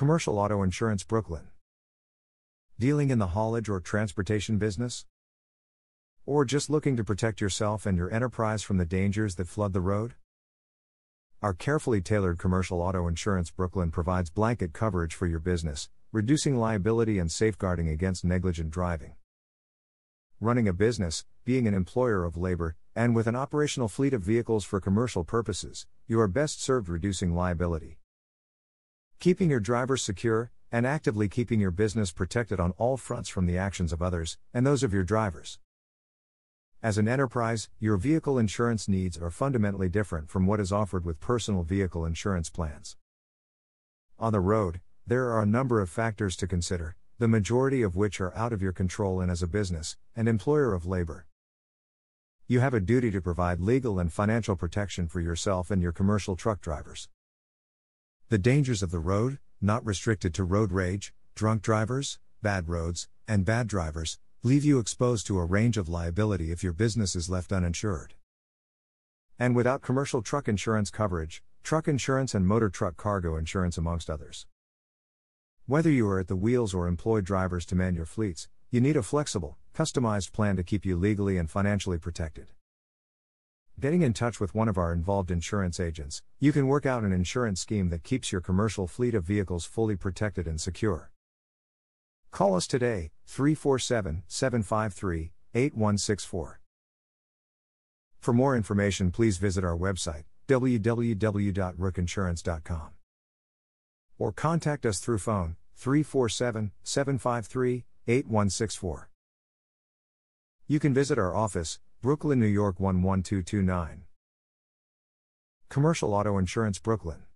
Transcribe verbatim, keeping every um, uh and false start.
Commercial Auto Insurance Brooklyn. Dealing in the haulage or transportation business? Or just looking to protect yourself and your enterprise from the dangers that flood the road? Our carefully tailored Commercial Auto Insurance Brooklyn provides blanket coverage for your business, reducing liability and safeguarding against negligent driving. Running a business, being an employer of labor, and with an operational fleet of vehicles for commercial purposes, you are best served reducing liability. Keeping your drivers secure, and actively keeping your business protected on all fronts from the actions of others, and those of your drivers. As an enterprise, your vehicle insurance needs are fundamentally different from what is offered with personal vehicle insurance plans. On the road, there are a number of factors to consider, the majority of which are out of your control, and as a business, and employer of labor, you have a duty to provide legal and financial protection for yourself and your commercial truck drivers. The dangers of the road, not restricted to road rage, drunk drivers, bad roads, and bad drivers, leave you exposed to a range of liability if your business is left uninsured. And without commercial truck insurance coverage, truck insurance and motor truck cargo insurance amongst others. Whether you are at the wheels or employ drivers to man your fleets, you need a flexible, customized plan to keep you legally and financially protected. Getting in touch with one of our involved insurance agents, you can work out an insurance scheme that keeps your commercial fleet of vehicles fully protected and secure. Call us today, three four seven, seven five three, eight one six four. For more information, please visit our website, w w w dot r p k insurance dot com. Or contact us through phone, three four seven, seven five three, eight one six four. You can visit our office, Brooklyn, New York one one two two nine. Commercial Auto Insurance Brooklyn.